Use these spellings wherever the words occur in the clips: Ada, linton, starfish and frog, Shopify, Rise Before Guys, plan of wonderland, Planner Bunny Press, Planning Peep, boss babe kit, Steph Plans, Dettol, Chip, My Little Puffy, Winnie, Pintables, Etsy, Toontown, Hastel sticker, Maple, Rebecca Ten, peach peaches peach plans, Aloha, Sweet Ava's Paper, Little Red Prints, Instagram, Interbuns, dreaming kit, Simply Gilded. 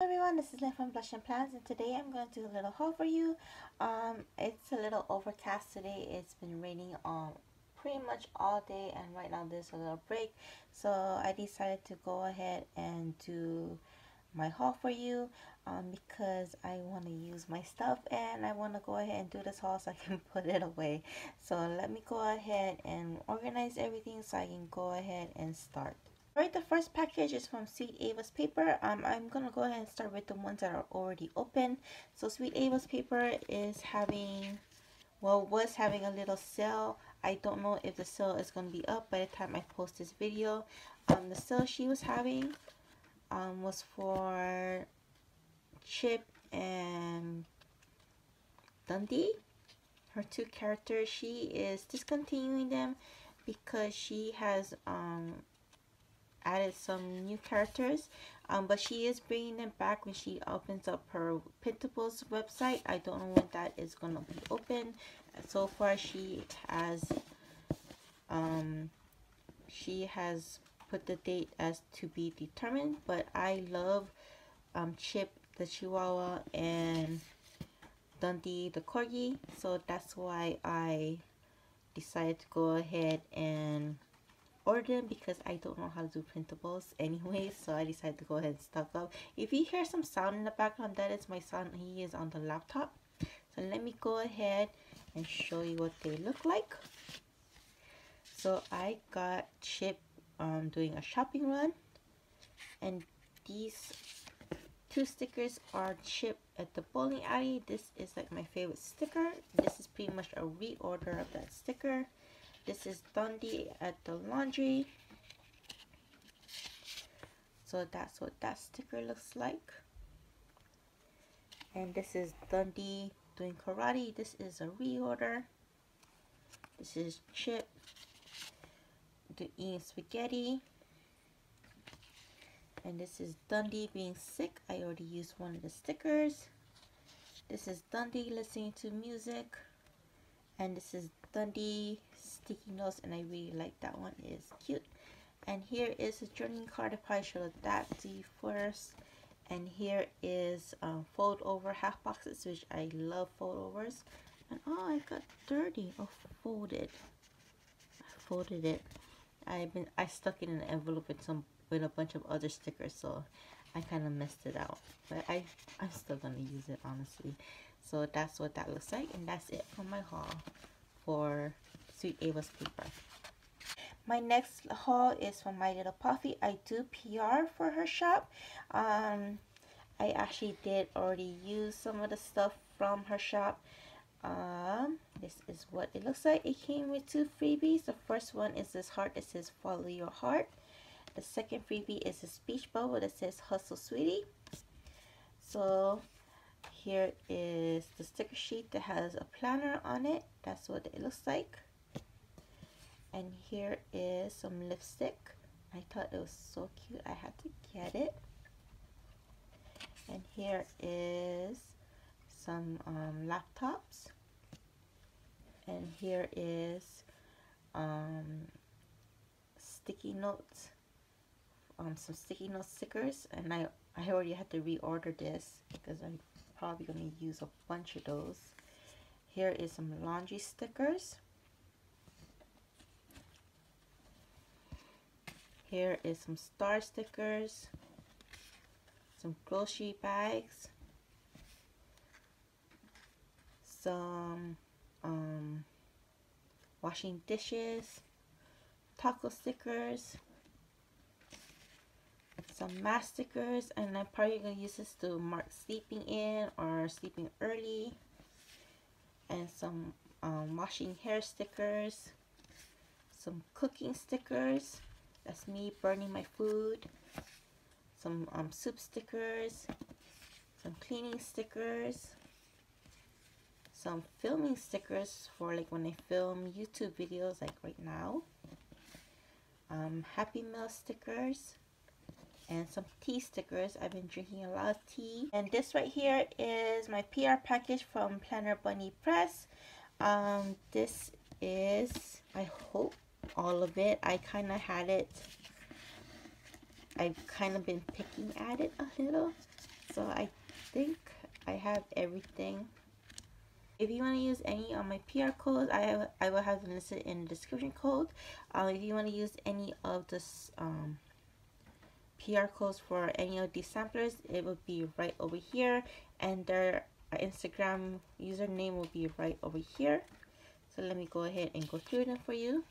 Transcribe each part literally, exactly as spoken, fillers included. Hello everyone, this is Linton from Blush and Plans, and today I'm going to do a little haul for you. Um, it's a little overcast today. It's been raining um pretty much all day, and right now there's a little break, so I decided to go ahead and do my haul for you um because I want to use my stuff and I want to go ahead and do this haul so I can put it away. So let me go ahead and organize everything so I can go ahead and start. Alright, the first package is from Sweet Ava's Paper. Um, I'm going to go ahead and start with the ones that are already open. So Sweet Ava's Paper is having, well, was having a little sale. I don't know if the sale is going to be up by the time I post this video. Um, the sale she was having um, was for Chip and Dundee. Her two characters, she is discontinuing them because she has... Um, added some new characters, um, but she is bringing them back when she opens up her Pintables website. I don't know when that is going to be open. So far she has um, she has put the date as to be determined, but I love um, Chip the Chihuahua and Dundee the Corgi, so that's why I decided to go ahead and order them because I don't know how to do Pintables anyway, so I decided to go ahead and stock up. If you hear some sound in the background, that is my son. He is on the laptop. So let me go ahead and show you what they look like. So I got Chip um, doing a shopping run, and these two stickers are Chip at the bowling alley. This is like my favorite sticker. This is pretty much a reorder of that sticker. This is Dundee at the laundry. So that's what that sticker looks like. And this is Dundee doing karate. This is a reorder. This is Chip eating spaghetti. And this is Dundee being sick. I already used one of the stickers. This is Dundee listening to music. And this is Dundee sticky notes, and I really like that one. It is cute. And here is a journaling card. If I showed that to you first. And here is um, fold over half boxes, which I love fold overs. And oh, I got dirty. Oh, folded. I folded it. I've been I stuck it in an envelope with some with a bunch of other stickers, so I kind of messed it out. But I I'm still gonna use it honestly. So that's what that looks like, and that's it for my haul for Sweet Ava's Paper. My next haul is from My Little Puffy. I do P R for her shop. Um, I actually did already use some of the stuff from her shop. Um, this is what it looks like. It came with two freebies. The first one is this heart that says follow your heart. The second freebie is this speech bubble that says hustle sweetie. So here is the sticker sheet that has a planner on it. That's what it looks like. And here is some lipstick. I thought it was so cute, I had to get it. And here is some um, laptops. And here is um, sticky notes. Um, some sticky note stickers. And I, I already had to reorder this because I'm probably going to use a bunch of those. Here is some laundry stickers. Here is some star stickers, some grocery bags, some um, washing dishes, taco stickers, some mask stickers, and I'm probably going to use this to mark sleeping in or sleeping early, and some um, washing hair stickers, some cooking stickers, that's me burning my food, some um, soup stickers, some cleaning stickers, some filming stickers for like when I film YouTube videos like right now, um, Happy Meal stickers, and some tea stickers. I've been drinking a lot of tea. And this right here is my P R package from Planner Bunny Press. Um, this is, I hope, all of it. I kind of had it. I've kind of been picking at it a little. So I think I have everything. If you want to use any of my P R codes, I, I will have them listed in the description code. Um, if you want to use any of the um, P R codes for any of these samplers, it will be right over here. And their Instagram username will be right over here. So let me go ahead and go through them for you.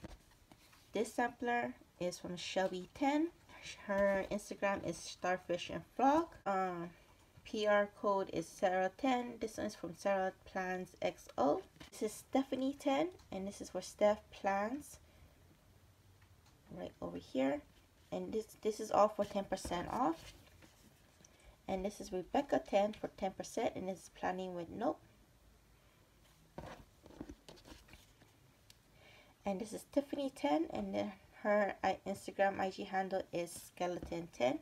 This sampler is from Shelby Ten. Her Instagram is starfish and frog. Um, P R code is Sarah Ten. This one is from Sarah Plans X O. This is Stephanie Ten, and this is for Steph Plans, right over here. And this this is all for ten percent off. And this is Rebecca Ten for ten percent, and this is Planning with Nope. And this is Tiffany Ten, and then her Instagram I G handle is skeleton ten.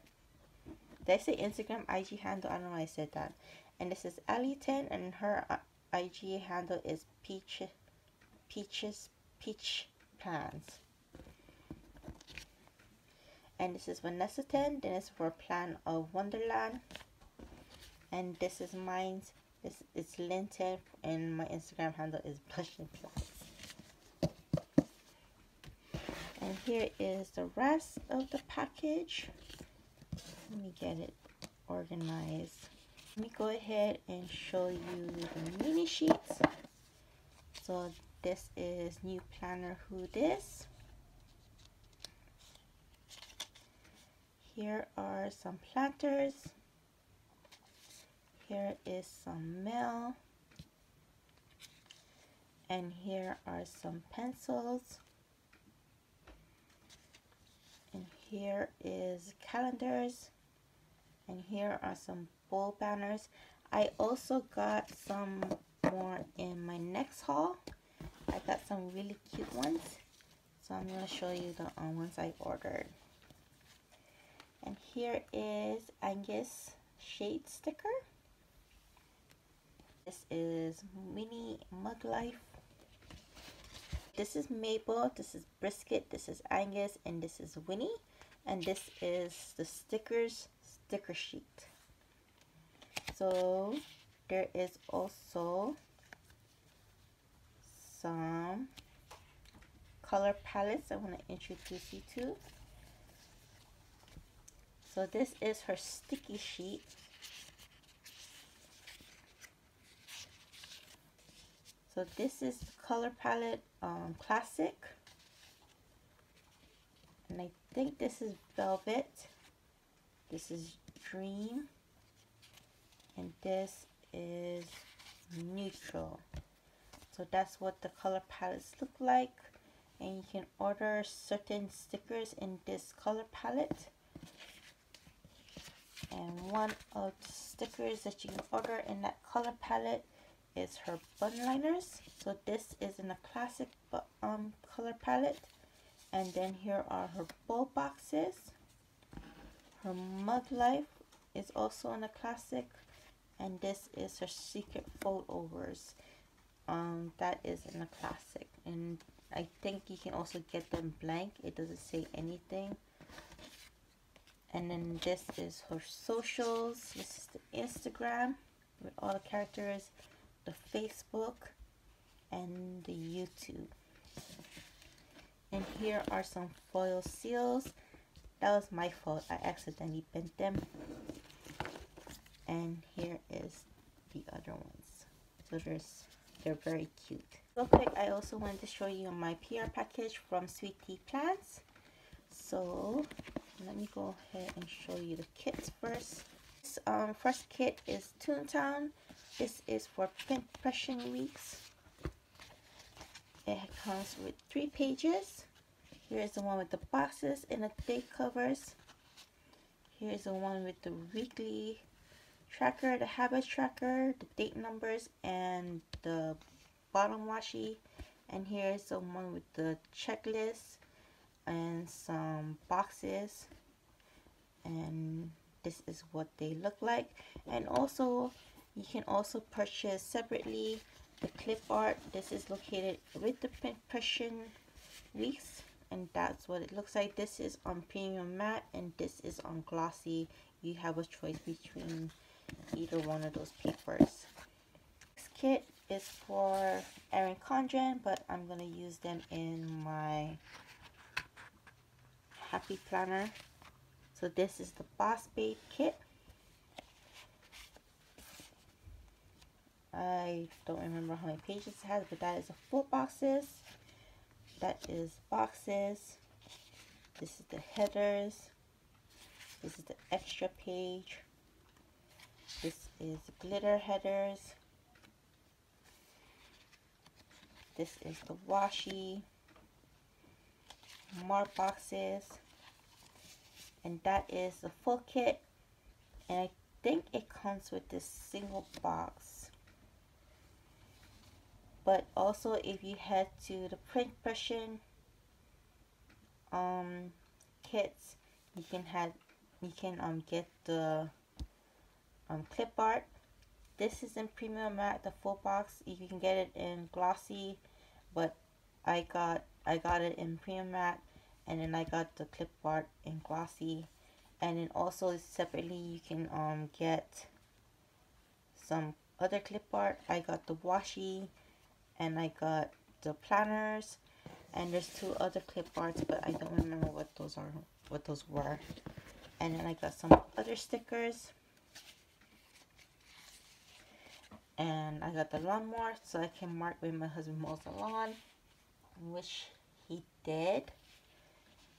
Did I say Instagram I G handle? I don't know why I said that. And this is Ali ten, and her I G handle is peach peaches peach plans. And this is Vanessa ten. Then it's for Plan of Wonderland. And this is mine. This is Linton, and my Instagram handle is Blush and Plans. And here is the rest of the package. Let me get it organized. Let me go ahead and show you the mini sheets. So this is new planner who this. Here are some planters. Here is some mail. And here are some pencils. And here is calendars. And here are some bowl banners. I also got some more in my next haul. I got some really cute ones. So I'm going to show you the um, ones I ordered. And here is Angus shade sticker. This is Minnie Mug Life. This is Maple, this is Brisket, this is Angus, and this is Winnie. And this is the stickers sticker sheet. So there is also some color palettes I want to introduce you to. So this is her sticky sheet. So this is the color palette um, classic. And I think this is velvet. This is dream. And this is neutral. So that's what the color palettes look like. And you can order certain stickers in this color palette. And one of the stickers that you can order in that color palette is her bun liners. So this is in a classic um, color palette. And then here are her bowl boxes. Her Mug Life is also in a classic. And this is her secret fold overs. Um, that is in a classic. And I think you can also get them blank. It doesn't say anything. And then this is her socials. This is the Instagram with all the characters, the Facebook, and the YouTube. And here are some foil seals. That was my fault. I accidentally bent them. And here is the other ones. So there's, they're very cute. Real quick, I also wanted to show you my P R package from Sweet Tea Plants. So let me go ahead and show you the kits first. This um, first kit is Toontown. This is for Printpression Weeks. It comes with three pages. Here's the one with the boxes and the date covers. Here's the one with the weekly tracker, the habit tracker, the date numbers, and the bottom washi. And here's the one with the checklist and some boxes, and this is what they look like. And also you can also purchase separately the clip art. This is located with the Pintables weeks, and that's what it looks like. This is on premium matte and this is on glossy. You have a choice between either one of those papers. This kit is for Erin Condren, but I'm going to use them in my happy planner. So this is the Boss Babe kit. I don't remember how many pages it has, but that is a full boxes. That is boxes. This is the headers. This is the extra page. This is glitter headers. This is the washi. More boxes. And that is the full kit. And I think it comes with this single box. But also, if you head to the print version um, kits, you can have you can um get the um clip art. This is in premium matte, the full box. You can get it in glossy, but I got I got it in premium matte, and then I got the clip art in glossy, and then also separately you can um get some other clip art. I got the washi. And I got the planners, and there's two other clip arts, but I don't remember what those are, what those were. And then I got some other stickers, and I got the lawnmower so I can mark when my husband mows the lawn, which he did.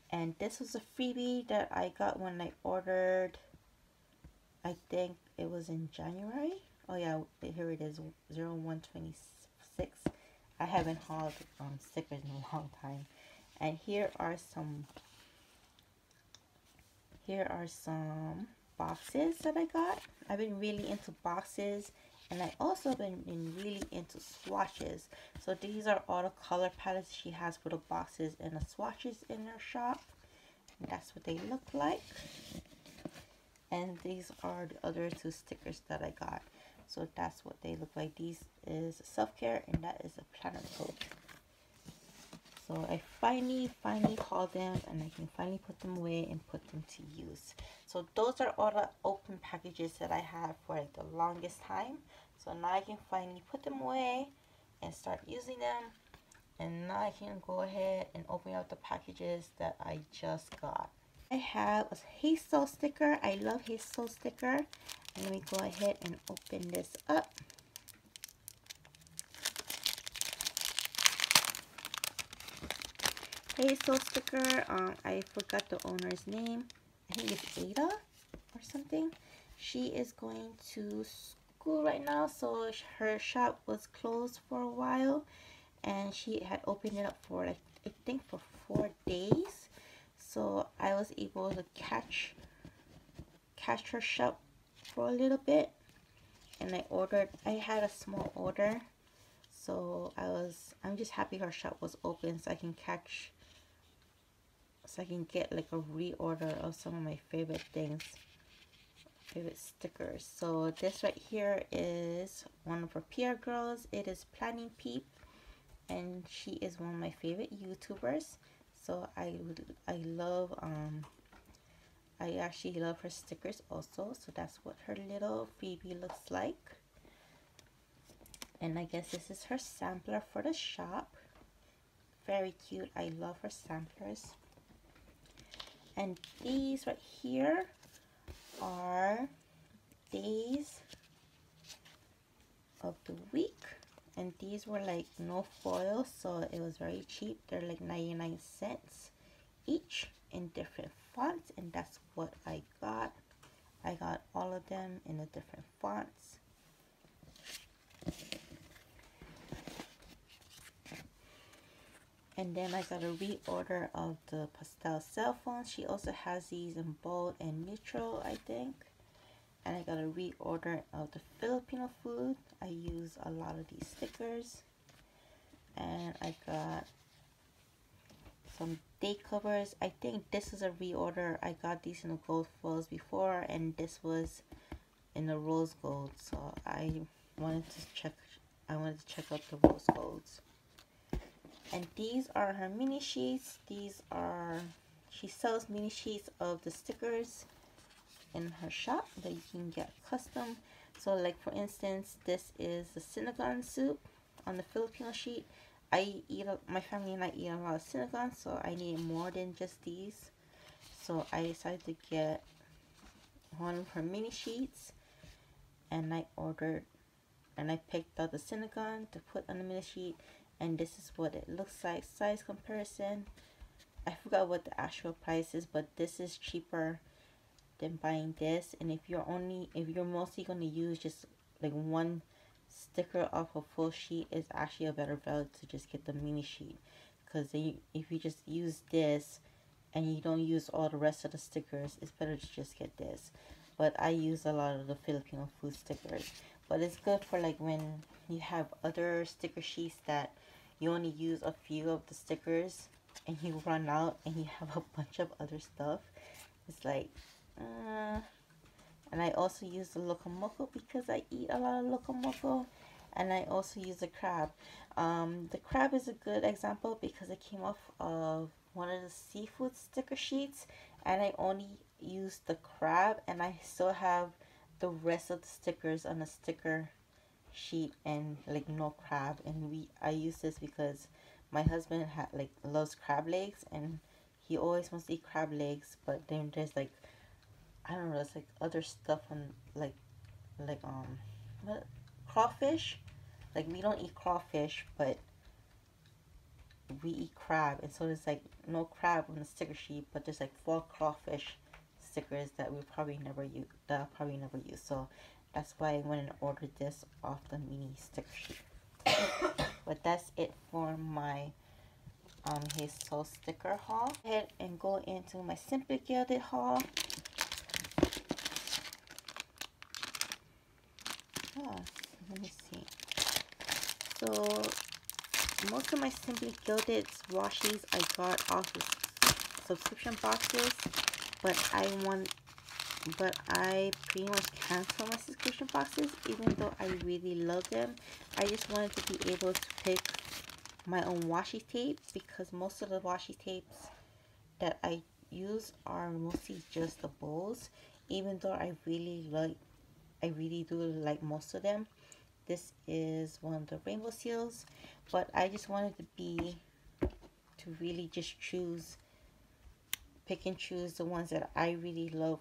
And this was a freebie that I got when I ordered. I think it was in January. Oh yeah, here it is, zero one twenty-six. I haven't hauled um, stickers in a long time. And here are some here are some boxes that I got. I've been really into boxes, and I also been, been really into swatches. So these are all the color palettes she has for the boxes and the swatches in her shop. And that's what they look like. And these are the other two stickers that I got. So that's what they look like. These is self-care, and that is a planner coat. So I finally, finally hauled them, and I can finally put them away and put them to use. So those are all the open packages that I have for like, the longest time. So now I can finally put them away and start using them. And now I can go ahead and open up the packages that I just got. I have a Hastel sticker. I love Hastel sticker. And let me go ahead and open this up. Hastel sticker. Um, I forgot the owner's name. I think it's Ada or something. She is going to school right now, so her shop was closed for a while, and she had opened it up for like I think for four days. So I was able to catch catch her shop for a little bit, and I ordered I had a small order, so I was I'm just happy her shop was open so I can catch so I can get like a reorder of some of my favorite things, favorite stickers. So this right here is one of her P R girls. It is Planning Peep, and she is one of my favorite YouTubers. So I I love um I actually love her stickers also. So that's what her little freebie looks like. And I guess this is her sampler for the shop. Very cute. I love her samplers. And these right here are days of the week. And these were like no foil, so it was very cheap. They're like ninety-nine cents each in different fonts, and that's what I got. I got all of them in the different fonts. And then I got a reorder of the pastel cell phone. She also has these in bold and neutral, I think. And I got a reorder of the Filipino food. I use a lot of these stickers. And I got some day covers. I think this is a reorder. I got these in the gold foils before, and this was in the rose gold. So I wanted to check. I wanted to check out the rose golds. And these are her mini sheets. These are she sells mini sheets of the stickers in her shop that you can get custom. So like for instance, this is the sinigang soup on the Filipino sheet. I eat a, my family and I eat a lot of sinigang, so I need more than just these. So I decided to get one for mini sheets, and I ordered and I picked out the sinigang to put on the mini sheet, and this is what it looks like, size comparison. I forgot what the actual price is, but this is cheaper than buying this. And if you're only if you're mostly going to use just like one sticker off a full sheet, is actually a better value to just get the mini sheet, because if you just use this and you don't use all the rest of the stickers, it's better to just get this. But I use a lot of the Filipino food stickers, but it's good for like when you have other sticker sheets that you only use a few of the stickers and you run out and you have a bunch of other stuff. It's like Uh, and I also use the loco moco because I eat a lot of loco moco, and I also use the crab. Um, the crab is a good example because it came off of one of the seafood sticker sheets, and I only used the crab, and I still have the rest of the stickers on the sticker sheet and like no crab. And we I use this because my husband had like loves crab legs, and he always wants to eat crab legs, but then there's like, I don't know, it's like other stuff on like like um what, crawfish. Like we don't eat crawfish, but we eat crab, and so there's like no crab on the sticker sheet, but there's like four crawfish stickers that we probably never use that I'll probably never use. So that's why I went and ordered this off the mini sticker sheet. But that's it for my um Hastel sticker haul. Go ahead and go into my Simply Gilded haul. Oh, let me see. So most of my Simply Gilded washi I got off of subscription boxes, but I want, but I pretty much canceled my subscription boxes, even though I really love them. I just wanted to be able to pick my own washi tape, because most of the washi tapes that I use are mostly just the bowls, even though I really like. I really do like most of them. This is one of the rainbow seals, but I just wanted to be to really just choose, pick and choose the ones that I really love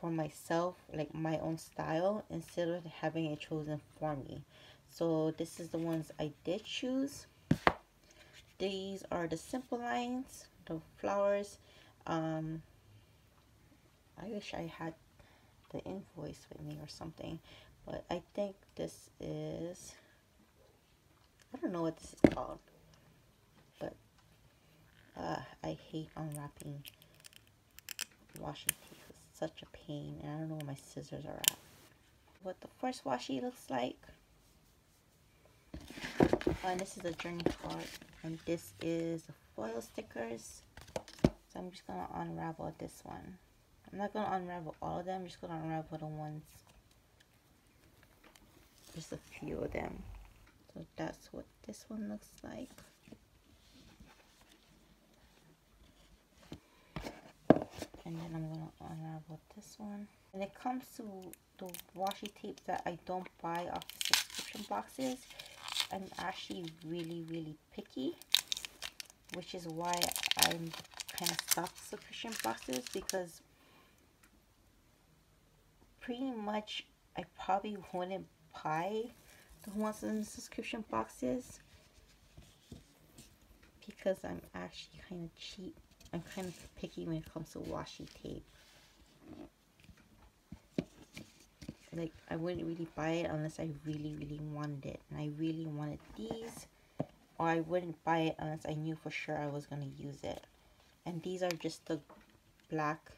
for myself, like my own style, instead of having it chosen for me. So this is the ones I did choose. These are the simple lines, the flowers. um I wish I had the invoice with me or something, but I think this is, I don't know what this is called, but uh, I hate unwrapping washi tape. It's such a pain, and I don't know where my scissors are at. What the first washi looks like, and this is a journey card, and this is the foil stickers. So I'm just gonna unravel this one. I'm not going to unravel all of them. I'm just going to unravel the ones, just a few of them. So that's what this one looks like. And then I'm going to unravel this one. When it comes to the washi tapes that I don't buy off the subscription boxes, I'm actually really, really picky, which is why I'm kind of stopped subscription boxes, because pretty much I probably wouldn't buy the ones in the subscription boxes, because I'm actually kind of cheap. I'm kind of picky when it comes to washi tape. Like I wouldn't really buy it unless I really really wanted it, and I really wanted these, or I wouldn't buy it unless I knew for sure I was going to use it. And these are just the black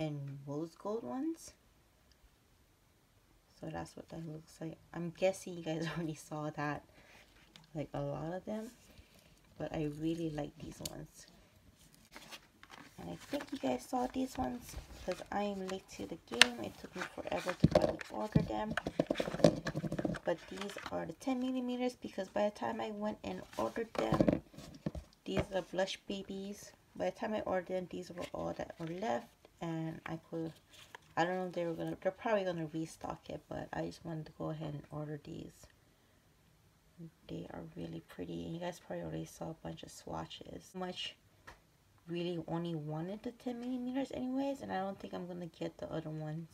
and rose gold ones. So that's what that looks like. I'm guessing you guys already saw that, like a lot of them, but I really like these ones. And I think you guys saw these ones, because I am late to the game. It took me forever to finally order them. But these are the ten millimeters, because by the time I went and ordered them, these are the blush babies. By the time I ordered them, these were all that were left, and I could I don't know if they were gonna, they're probably gonna restock it, but I just wanted to go ahead and order these. They are really pretty, and you guys probably already saw a bunch of swatches. Much really only wanted the ten millimeters anyways, and I don't think I'm gonna get the other ones,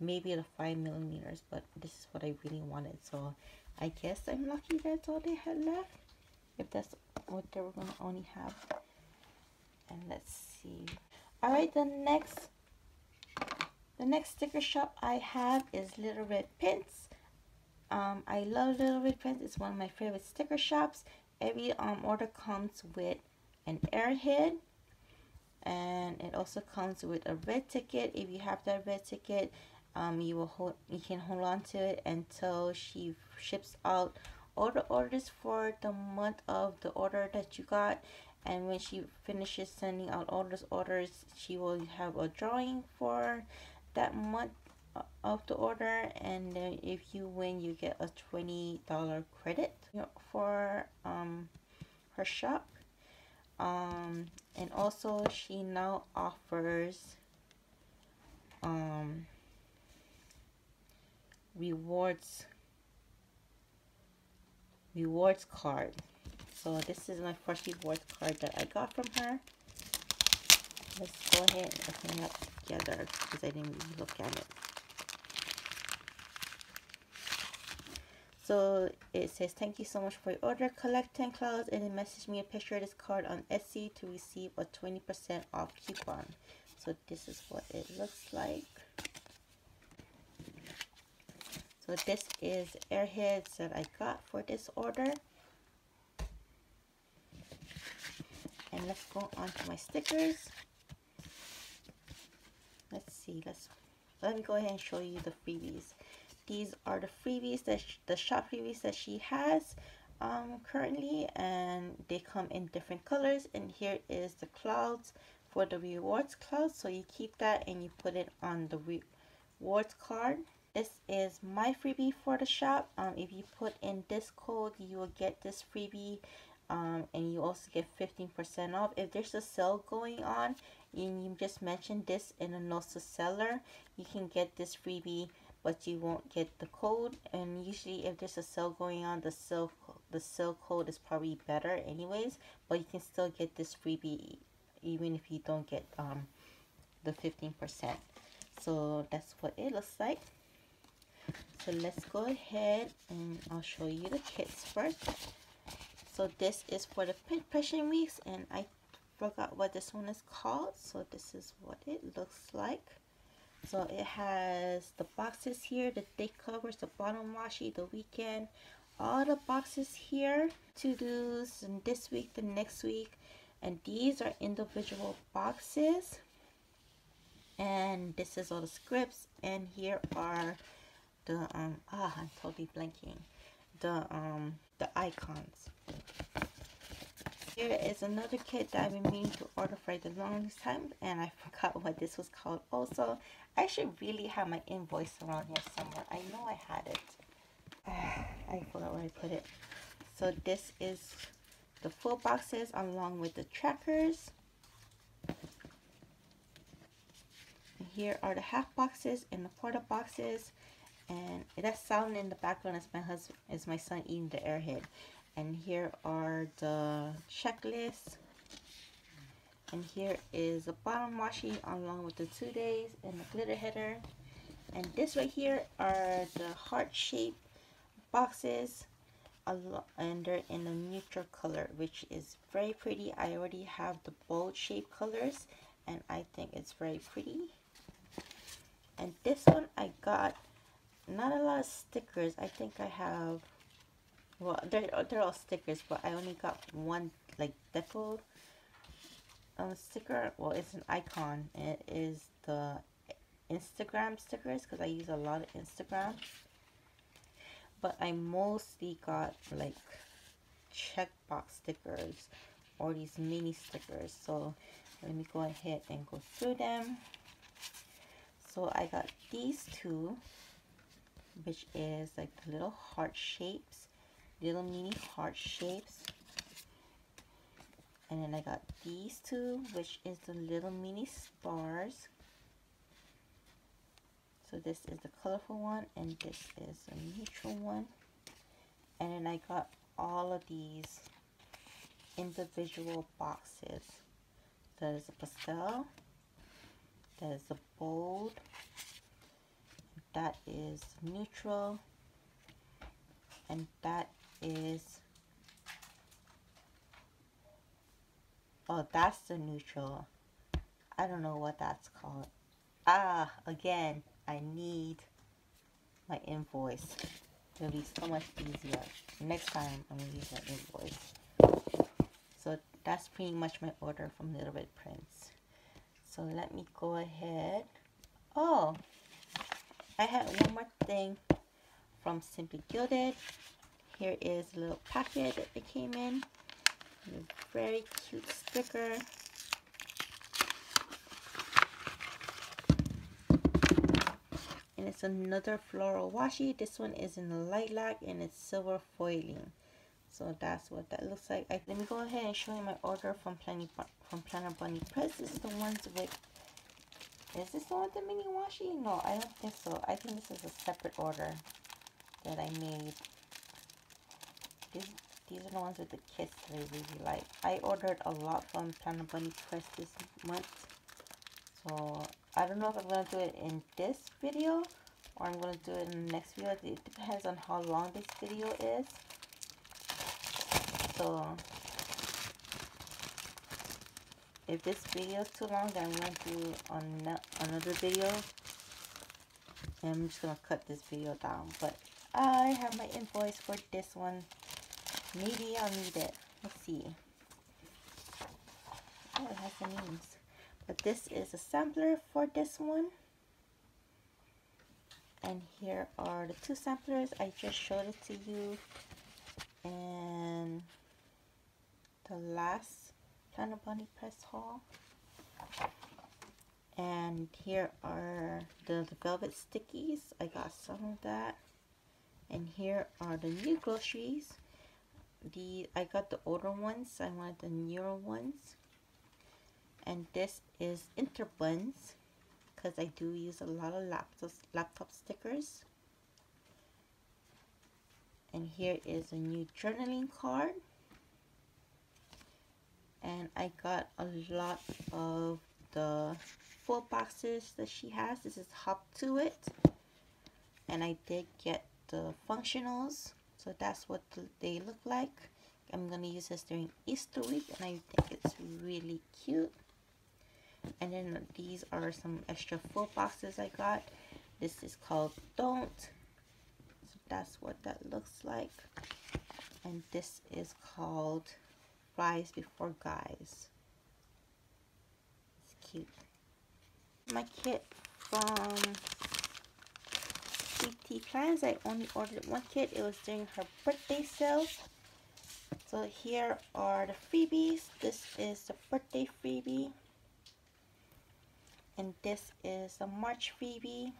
maybe the five millimeters, but this is what I really wanted, so I guess I'm lucky that's all they had left, if that's what they were gonna only have. And let's see. All right, the next the next sticker shop I have is Little Red Prints. Um, I love Little Red Prints. It's one of my favorite sticker shops. Every um, order comes with an airhead, and it also comes with a red ticket. If you have that red ticket, um, you will hold, you can hold on to it until she ships out all the orders for the month of the order that you got. And when she finishes sending out all those orders, she will have a drawing for that month of the order, and then if you win, you get a twenty dollar credit for um her shop. Um and also she now offers um rewards rewards card. So this is my first reward card that I got from her. Let's go ahead and open it up together because I didn't really look at it. So it says, thank you so much for your order. Collect ten clouds and then message me a picture of this card on Etsy to receive a twenty percent off coupon. So this is what it looks like. So this is airheads that I got for this order. And let's go on to my stickers. Let's see. Let's let me go ahead and show you the freebies. These are the freebies that she, the shop freebies that she has um, currently, and they come in different colors. And here is the clouds for the rewards clouds. So you keep that and you put it on the re rewards card. This is my freebie for the shop. Um, if you put in this code, you will get this freebie. Um, and you also get fifteen percent off. If there's a sale going on and you just mentioned this in the notes to seller, you can get this freebie, but you won't get the code. And usually if there's a sale going on, the sale, the sale code is probably better anyways, but you can still get this freebie even if you don't get um, the fifteen percent. So that's what it looks like. So let's go ahead and I'll show you the kits first. So this is for the print pressing weeks, and I forgot what this one is called. So this is what it looks like. So it has the boxes here, the thick covers, the bottom washi, the weekend, all the boxes here, to-dos, and this week, the next week. And these are individual boxes. And this is all the scripts, and here are the, um, ah, I'm totally blanking. The, um, the icons. Here is another kit that I've been meaning to order for the longest time, and I forgot what this was called also. I should really have my invoice around here somewhere. I know I had it. Uh, I forgot where I put it. So this is the full boxes along with the trackers. And here are the half boxes and the quarter boxes. And that sound in the background is my husband, is my son eating the airhead. And here are the checklists. And here is the bottom washi along with the two days and the glitter header. And this right here are the heart-shaped boxes, and they're in a neutral color, which is very pretty. I already have the bold-shaped colors, and I think it's very pretty. And this one I got. Not a lot of stickers. I think I have, well, they're, they're all stickers, but I only got one, like, deco um, sticker. Well, it's an icon. It is the Instagram stickers, because I use a lot of Instagram. But I mostly got, like, checkbox stickers or these mini stickers. So let me go ahead and go through them. So I got these two, which is like the little heart shapes, little mini heart shapes. And then I got these two, which is the little mini stars. So this is the colorful one, and this is a neutral one. And then I got all of these individual boxes. That is a pastel. That is a bold. That is neutral. And that is, oh, that's the neutral. I don't know what that's called. Ah, again, I need my invoice. It'll be so much easier. Next time, I'm gonna use my invoice. So that's pretty much my order from Little Red Prints. So let me go ahead. Oh, I had one more thing from Simply Gilded. Here is a little packet that they came in. A very cute sticker. And it's another floral washi. This one is in lilac and it's silver foiling. So that's what that looks like. I, let me go ahead and show you my order from Planning, from Planner Bunny Press. This is the ones with, is this the one with the mini washi? No, I don't think so. I think this is a separate order that I made. These, these are the ones with the kits that I really like. I ordered a lot from Planner Bunny Press this month. So I don't know if I'm going to do it in this video or I'm going to do it in the next video. It depends on how long this video is. So if this video is too long, then I'm going to do on another video. And I'm just going to cut this video down. But I have my invoice for this one. Maybe I'll need it. Let's see. Oh, it has the names. But this is a sampler for this one. And here are the two samplers. I just showed it to you. And the last Planner Bunny Press haul. And here are the, the velvet stickies. I got some of that. And here are the new groceries. The, I got the older ones. I wanted the newer ones. And this is Interbuns, because I do use a lot of laptop, laptop stickers. And here is a new journaling card. And I got a lot of the full boxes that she has. This is Hop to It. And I did get the functionals. So that's what they look like. I'm going to use this during Easter week. And I think it's really cute. And then these are some extra full boxes I got. This is called Don't. So that's what that looks like. And this is called Rise Before Guys. It's cute. My kit from Sweet Tea Plans. I only ordered one kit. It was during her birthday sale. So here are the freebies. This is the birthday freebie. And this is a March freebie.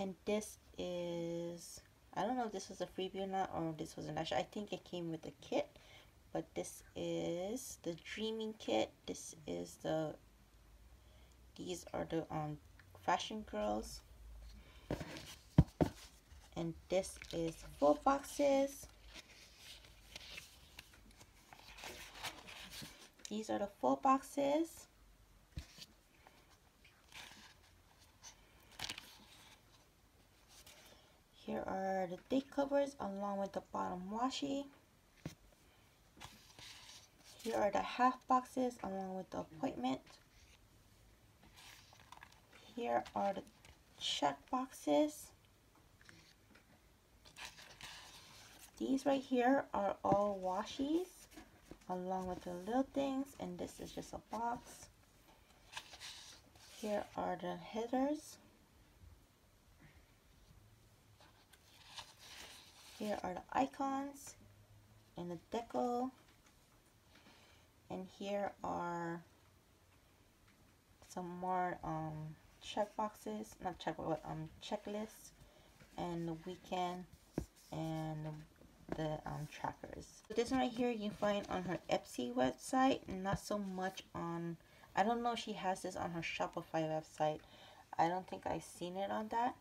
And this is, I don't know if this was a freebie or not, or this was an extra. I think it came with a kit. But this is the Dreaming Kit. This is the, these are the um, Fashion Girls. And this is full boxes. These are the full boxes. Here are the date covers along with the bottom washi. Here are the half boxes along with the appointment. Here are the check boxes. These right here are all washies, along with the little things, and this is just a box. Here are the headers. Here are the icons and the deco. And here are some more um check boxes, not check what um checklists, and the weekend and the the um, trackers. This one right here you can find on her Etsy website, not so much on I don't know if she has this on her Shopify website. I don't think I've seen it on that.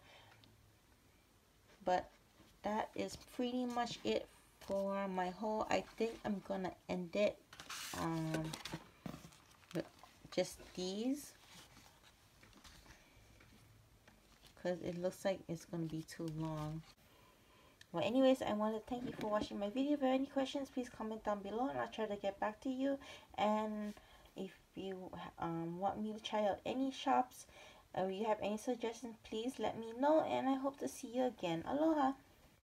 But that is pretty much it for my haul. I think I'm gonna end it um, with just these, because it looks like it's gonna be too long. Well, anyways, I want to thank you for watching my video. If you have any questions, please comment down below and I'll try to get back to you. And if you um, want me to try out any shops or you have any suggestions, please let me know, and I hope to see you again. Aloha!